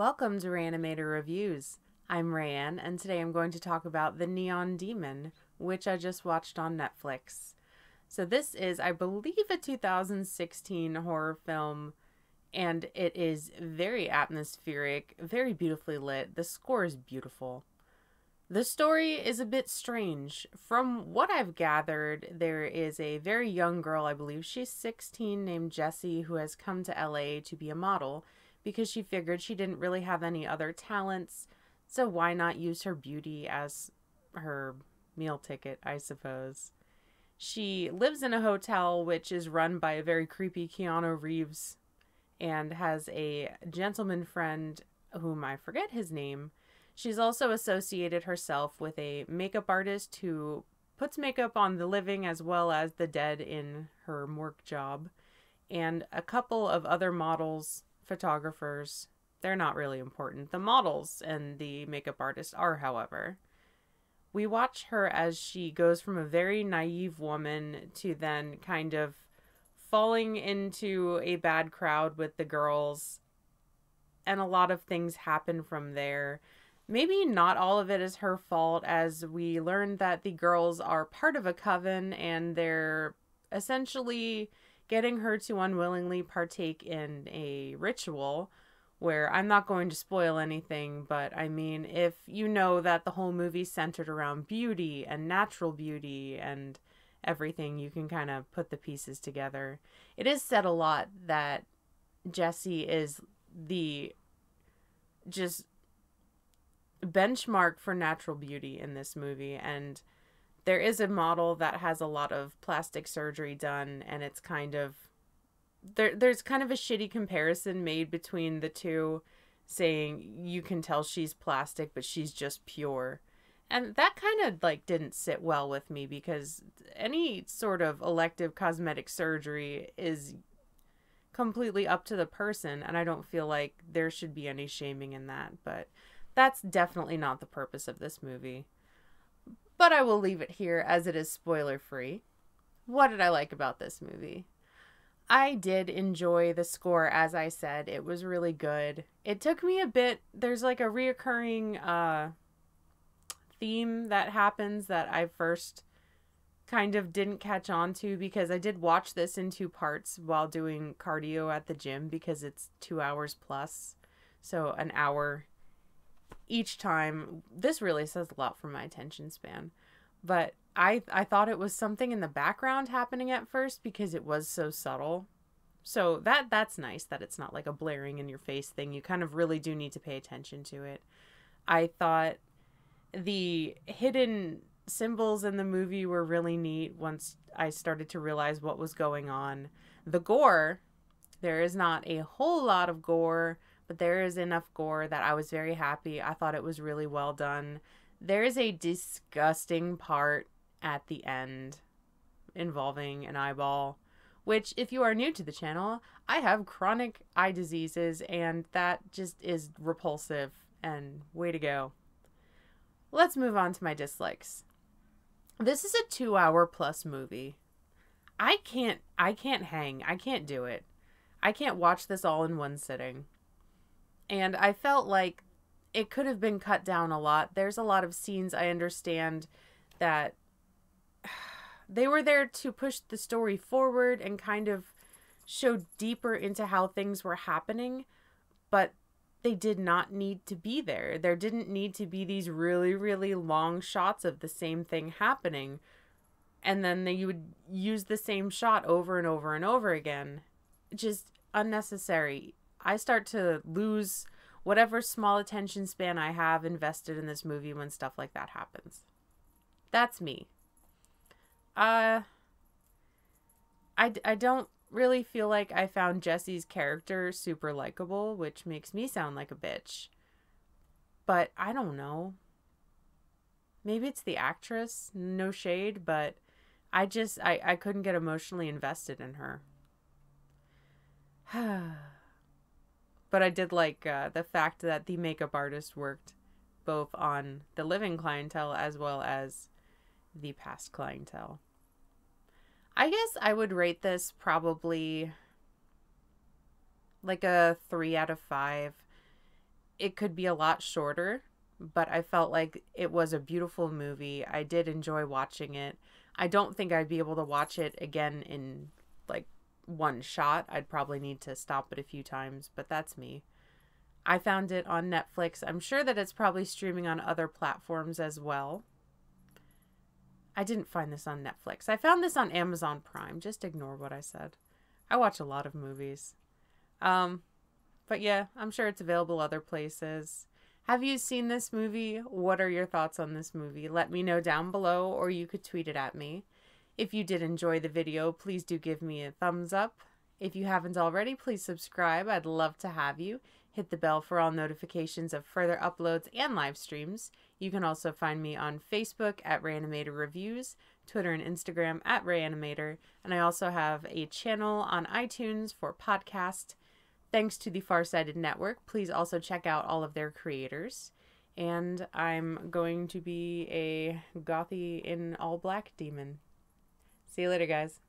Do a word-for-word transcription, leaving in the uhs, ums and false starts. Welcome to Rayanimator Reviews. I'm Rayan, and today I'm going to talk about The Neon Demon, which I just watched on Netflix. So this is, I believe, a two thousand sixteen horror film, and it is very atmospheric, very beautifully lit. The score is beautiful. The story is a bit strange. From what I've gathered, there is a very young girl, I believe she's sixteen, named Jessie, who has come to L A to be a model because she figured she didn't really have any other talents, so why not use her beauty as her meal ticket, I suppose. She lives in a hotel which is run by a very creepy Keanu Reeves and has a gentleman friend whom I forget his name. She's also associated herself with a makeup artist who puts makeup on the living as well as the dead in her work job, and a couple of other models, photographers. They're not really important. The models and the makeup artist are, however. We watch her as she goes from a very naive woman to then kind of falling into a bad crowd with the girls, and a lot of things happen from there. Maybe not all of it is her fault, as we learn that the girls are part of a coven and they're essentially getting her to unwillingly partake in a ritual where, I'm not going to spoil anything, but I mean, if you know that the whole movie centered around beauty and natural beauty and everything, you can kind of put the pieces together. It is said a lot that Jessie is the just benchmark for natural beauty in this movie, and there is a model that has a lot of plastic surgery done, and it's kind of there there's kind of a shitty comparison made between the two, saying you can tell she's plastic but she's just pure. And that kind of like didn't sit well with me, because any sort of elective cosmetic surgery is completely up to the person, and I don't feel like there should be any shaming in that, but that's definitely not the purpose of this movie. But I will leave it here as it is spoiler-free. What did I like about this movie? I did enjoy the score, as I said. It was really good. It took me a bit. There's like a reoccurring uh, theme that happens that I first kind of didn't catch on to, because I did watch this in two parts while doing cardio at the gym, because it's two hours plus. So an hour each time. This really says a lot for my attention span, but I I thought it was something in the background happening at first because it was so subtle. So that that's nice that it's not like a blaring in your face thing. You kind of really do need to pay attention to it. I thought the hidden symbols in the movie were really neat once I started to realize what was going on. The gore, there is not a whole lot of gore, but there is enough gore that I was very happy. I thought it was really well done. There is a disgusting part at the end involving an eyeball, which, if you are new to the channel, I have chronic eye diseases, and that just is repulsive, and way to go. Let's move on to my dislikes. This is a two-hour plus movie. I can't, I can't hang. I can't do it. I can't watch this all in one sitting. And I felt like it could have been cut down a lot. There's a lot of scenes, I understand, that they were there to push the story forward and kind of show deeper into how things were happening, but they did not need to be there. There didn't need to be these really, really long shots of the same thing happening, and then they, you would use the same shot over and over and over again. Just unnecessary. I start to lose whatever small attention span I have invested in this movie when stuff like that happens. That's me. Uh, I, I don't really feel like I found Jessie's character super likable, which makes me sound like a bitch. But I don't know. Maybe it's the actress, no shade, but I just, I, I couldn't get emotionally invested in her. But I did like uh, the fact that the makeup artist worked both on the living clientele as well as the past clientele. I guess I would rate this probably like a three out of five. it could be a lot shorter, but I felt like it was a beautiful movie. I did enjoy watching it. I don't think I'd be able to watch it again in like one shot. I'd probably need to stop it a few times, but that's me. I found it on Netflix. I'm sure that it's probably streaming on other platforms as well. I didn't find this on Netflix. I found this on Amazon Prime. Just ignore what I said. I watch a lot of movies. Um, but yeah, I'm sure it's available other places. Have you seen this movie? What are your thoughts on this movie? Let me know down below, or you could tweet it at me. If you did enjoy the video, please do give me a thumbs up. If you haven't already, please subscribe. I'd love to have you. Hit the bell for all notifications of further uploads and live streams. You can also find me on Facebook at Rayanimator Reviews, Twitter and Instagram at Rayanimator, and I also have a channel on iTunes for podcasts. Thanks to the Farsighted Network. Please also check out all of their creators. And I'm going to be a gothy in all black demon. See you later, guys.